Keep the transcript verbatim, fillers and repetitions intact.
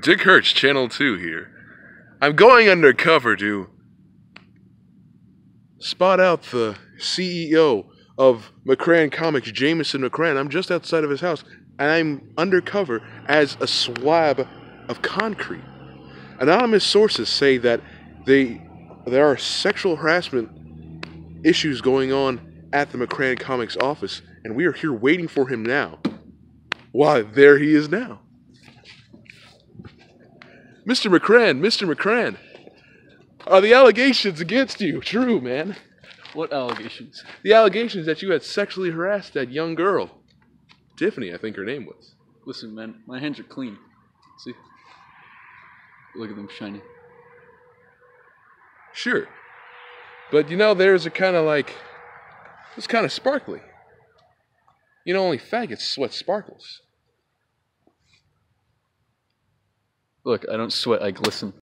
Dick Hertz, Channel two here. I'm going undercover to spot out the C E O of McCrann Comics, Jameson McCrann. I'm just outside of his house, and I'm undercover as a slab of concrete. Anonymous sources say that they, there are sexual harassment issues going on at the McCrann Comics office, and we are here waiting for him now. Why, there he is now. Mister McCrann, Mister McCrann, are the allegations against you true, man? What allegations? The allegations that you had sexually harassed that young girl. Tiffany, I think her name was. Listen, man, my hands are clean. See? Look at them shiny. Sure. But, you know, theirs are kind of like, it's kind of sparkly. You know, only faggots sweat sparkles. Look, I don't sweat, I glisten.